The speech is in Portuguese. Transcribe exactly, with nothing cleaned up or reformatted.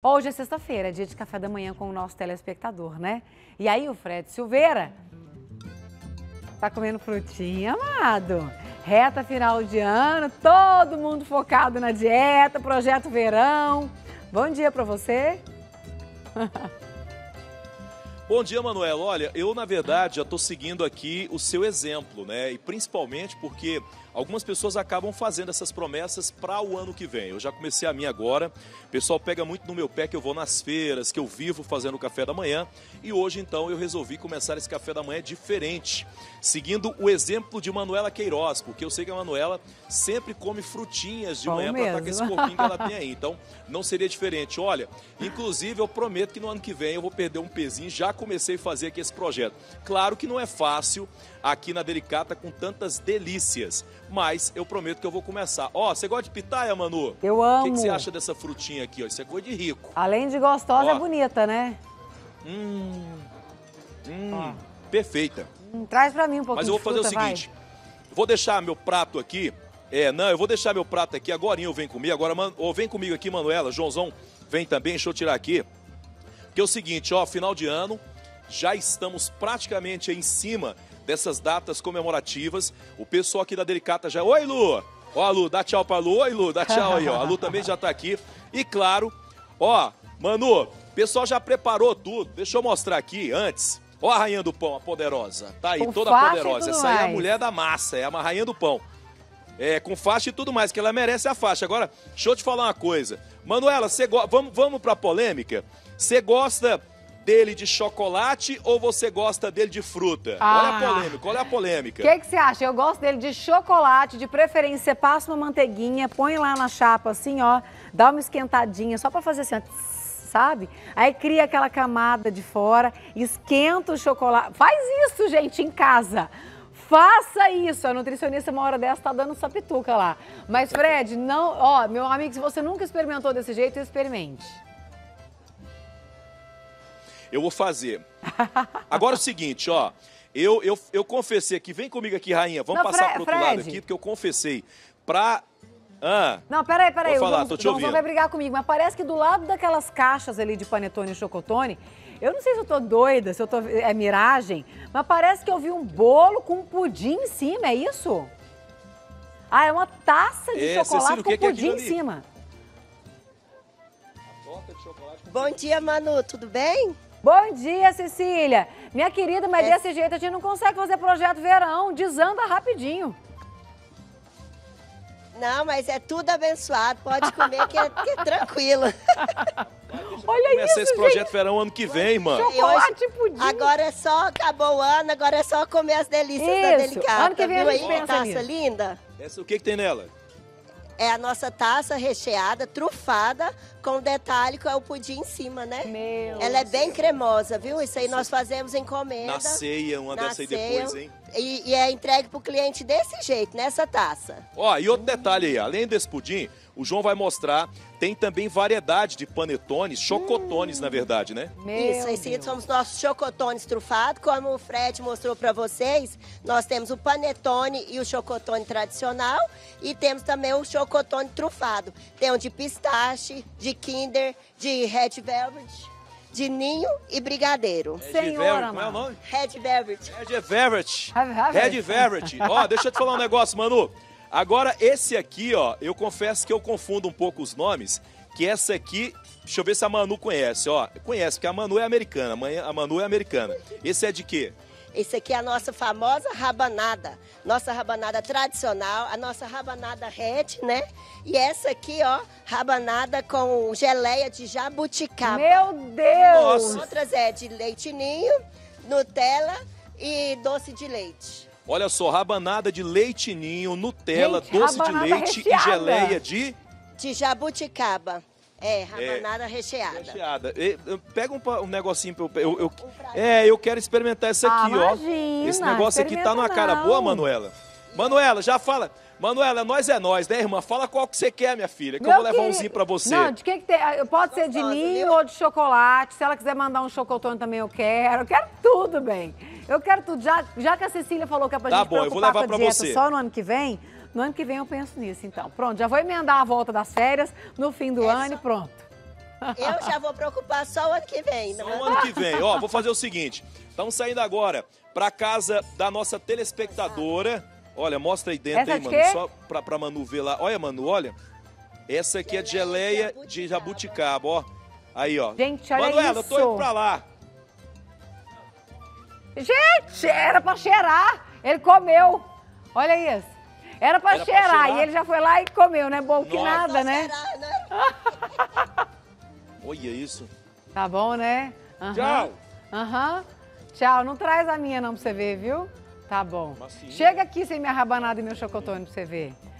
Hoje é sexta-feira, dia de café da manhã com o nosso telespectador, né? E aí o Fred Silveira tá comendo frutinha, amado. Reta final de ano, todo mundo focado na dieta, projeto verão. Bom dia pra você. Bom dia, Manuela. Olha, eu, na verdade, já tô seguindo aqui o seu exemplo, né? E principalmente porque algumas pessoas acabam fazendo essas promessas para o ano que vem. Eu já comecei a minha agora. O pessoal pega muito no meu pé que eu vou nas feiras, que eu vivo fazendo café da manhã. E hoje, então, eu resolvi começar esse café da manhã diferente, seguindo o exemplo de Manuela Queiroz, porque eu sei que a Manuela sempre come frutinhas de Bom manhã para estar com esse corpinho que ela tem aí. Então, não seria diferente. Olha, inclusive, eu prometo que no ano que vem eu vou perder um pezinho. Já comecei a fazer aqui esse projeto. Claro que não é fácil aqui na Delicata com tantas delícias, mas eu prometo que eu vou começar. Ó, você gosta de pitaia, Manu? Eu amo. O que, que você acha dessa frutinha aqui? Ó? Isso é coisa de rico. Além de gostosa, ó. É bonita, né? Hum, hum perfeita. Hum, traz pra mim um pouquinho. Mas eu vou fazer de fruta, o seguinte, vai. Vou deixar meu prato aqui. É, não, eu vou deixar meu prato aqui. Agora eu venho comigo. Agora, man... oh, vem comigo aqui, Manuela. Joãozão, vem também. Deixa eu tirar aqui. Porque é o seguinte, ó, final de ano, já estamos praticamente aí em cima dessas datas comemorativas. O pessoal aqui da Delicata já... Oi, Lu! Ó, Lu, dá tchau pra Lu. Oi, Lu, dá tchau aí, ó. A Lu também já tá aqui. E claro, ó, Manu, o pessoal já preparou tudo. Deixa eu mostrar aqui antes. Ó a rainha do pão, a poderosa. Tá aí, com toda poderosa. Essa mais. Aí é a mulher da massa, é a rainha do pão. É, com faixa e tudo mais, que ela merece a faixa. Agora, deixa eu te falar uma coisa. Manuela, você go... vamos, vamos pra polêmica? Você gosta dele de chocolate ou você gosta dele de fruta? Ah. Olha a polêmica, olha a polêmica. O que, que você acha? Eu gosto dele de chocolate, de preferência. Você passa uma manteiguinha, põe lá na chapa assim, ó. Dá uma esquentadinha, só pra fazer assim, ó, sabe? Aí cria aquela camada de fora, esquenta o chocolate. Faz isso, gente, em casa. Faça isso, a nutricionista uma hora dessa tá dando essa pituca lá. Mas Fred, não, ó, meu amigo, se você nunca experimentou desse jeito, experimente. Eu vou fazer. Agora é o seguinte, ó, eu, eu, eu confessei aqui, vem comigo aqui, rainha, vamos não, passar pro outro Fred. Lado aqui, porque eu confessei pra... Ah, não, peraí, peraí, o Joãozão vai brigar comigo, mas parece que do lado daquelas caixas ali de panetone e chocotone, eu não sei se eu tô doida, se eu tô... é miragem, mas parece que eu vi um bolo com um pudim em cima, é isso? Ah, é uma taça de é, chocolate Cecília, com que pudim é em cima. A torta de chocolate com Bom dia, Manu, tudo bem? Bom dia, Cecília. Minha querida, mas é. desse jeito a gente não consegue fazer projeto verão, desanda rapidinho. Não, mas é tudo abençoado, pode comer que é, que é tranquilo. Olha começa isso, esse projeto gente. Verão ano que vem, mano. Chocolate e pudim. Agora é só, acabou o ano, agora é só comer as delícias isso. da Delicata. Ano que vem viu a gente aí, pensa taça linda. Essa, o que, que tem nela? É a nossa taça recheada, trufada, com detalhe que é o pudim em cima, né? Meu Ela é bem cremosa, viu? Isso aí nós fazemos encomenda. Na ceia, uma dessa aí depois, hein? E, e é entregue pro cliente desse jeito, nessa taça. Ó, e outro detalhe aí, além desse pudim, o João vai mostrar, tem também variedade de panetones, chocotones, hum. na verdade, né? Meu Isso, esses são os nossos chocotones trufados. Como o Fred mostrou para vocês, nós temos o panetone e o chocotone tradicional e temos também o chocotone trufado. Tem um de pistache, de Kinder, de Red Velvet, de ninho e brigadeiro. Senhora, como é o nome? Red Velvet. Red Velvet. Red Velvet. Ó, deixa eu te falar um negócio, Manu. Agora, esse aqui, ó, eu confesso que eu confundo um pouco os nomes, que essa aqui, deixa eu ver se a Manu conhece, ó. Conhece, porque a Manu é americana, a Manu é americana. Esse é de quê? Esse aqui é a nossa famosa rabanada, nossa rabanada tradicional, a nossa rabanada red, né? E essa aqui, ó, rabanada com geleia de jabuticaba. Meu Deus! Nossa. Outras é de leite ninho, Nutella e doce de leite. Olha só, rabanada de leite ninho, Nutella, gente, doce de leite recheada. E geleia de... De jabuticaba. É, rabanada é, recheada. Recheada. Pega um, um negocinho pra eu... eu, eu um é, eu quero experimentar essa aqui, ah, ó. Imagina, esse negócio aqui tá numa cara boa, Manuela? Manuela, já fala. Manuela, nós é nós, né, irmã? Fala qual que você quer, minha filha, que Meu eu vou levar querido. umzinho pra você. Não, de que que tem? Pode ser de ninho ou de chocolate. Se ela quiser mandar um chocotone também, eu quero. Eu quero tudo, bem. Eu quero tudo. Já, já que a Cecília falou que é pra tá gente bom, eu vou levar com a pra dieta você. Só no ano que vem... No ano que vem eu penso nisso, então. Pronto, já vou emendar a volta das férias, no fim do Essa. ano e pronto. Eu já vou preocupar só o ano que vem. Não? Só o ano que vem. Ó, vou fazer o seguinte. Estamos saindo agora para casa da nossa telespectadora. Olha, mostra aí dentro, hein, de Manu? Quê? Só pra, pra Manu ver lá. Olha, Manu, olha. Essa aqui é de geleia de jabuticaba, ó. Aí, ó. Gente, olha Manuela, isso. eu tô indo pra lá. Gente, era pra cheirar. Ele comeu. Olha isso. Era pra, era cheirar, pra cheirar e ele já foi lá e comeu, né? Bom que Nossa. nada, né? Cheirar, né? Olha isso. Tá bom, né? Uhum. Tchau. Aham. Uhum. Tchau. Não traz a minha não pra você ver, viu? Tá bom. Macinha. Chega aqui sem minha rabanada e meu chocotone pra você ver.